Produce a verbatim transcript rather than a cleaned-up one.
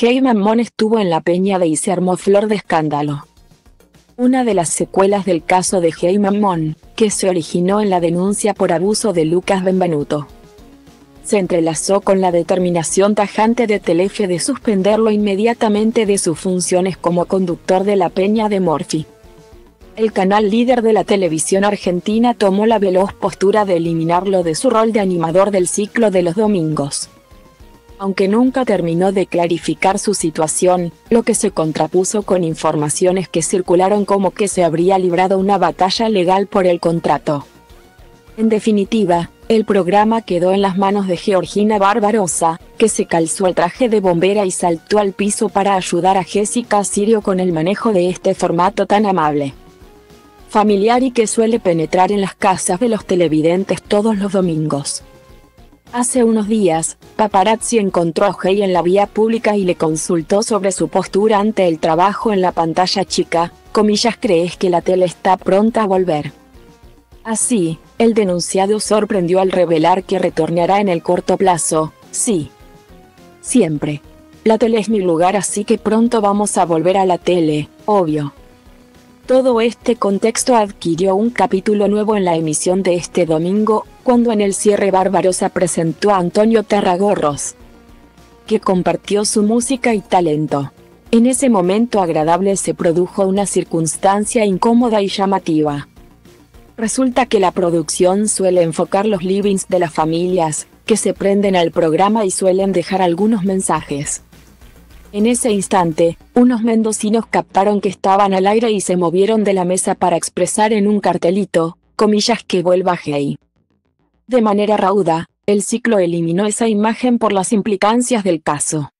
Jey Mammón estuvo en La Peña de y se armó flor de escándalo. Una de las secuelas del caso de Jey Mammón, que se originó en la denuncia por abuso de Lucas Benvenuto, se entrelazó con la determinación tajante de Telefe de suspenderlo inmediatamente de sus funciones como conductor de La Peña de Morfi. El canal líder de la televisión argentina tomó la veloz postura de eliminarlo de su rol de animador del ciclo de los domingos. Aunque nunca terminó de clarificar su situación, lo que se contrapuso con informaciones que circularon como que se habría librado una batalla legal por el contrato. En definitiva, el programa quedó en las manos de Georgina Barbarossa, que se calzó el traje de bombera y saltó al piso para ayudar a Jessica Cirio con el manejo de este formato tan amable, familiar y que suele penetrar en las casas de los televidentes todos los domingos. Hace unos días, Paparazzi encontró a Jey en la vía pública y le consultó sobre su postura ante el trabajo en la pantalla chica, comillas, ¿crees que la tele está pronta a volver? Así, el denunciado sorprendió al revelar que retornará en el corto plazo. Sí. Siempre. La tele es mi lugar, así que pronto vamos a volver a la tele, obvio. Todo este contexto adquirió un capítulo nuevo en la emisión de este domingo, cuando en el cierre Barbarossa presentó a Antonio Tarrago Ros, que compartió su música y talento. En ese momento agradable se produjo una circunstancia incómoda y llamativa. Resulta que la producción suele enfocar los livings de las familias, que se prenden al programa y suelen dejar algunos mensajes. En ese instante, unos mendocinos captaron que estaban al aire y se movieron de la mesa para expresar en un cartelito, comillas, que vuelva Jey. De manera rauda, el ciclo eliminó esa imagen por las implicancias del caso.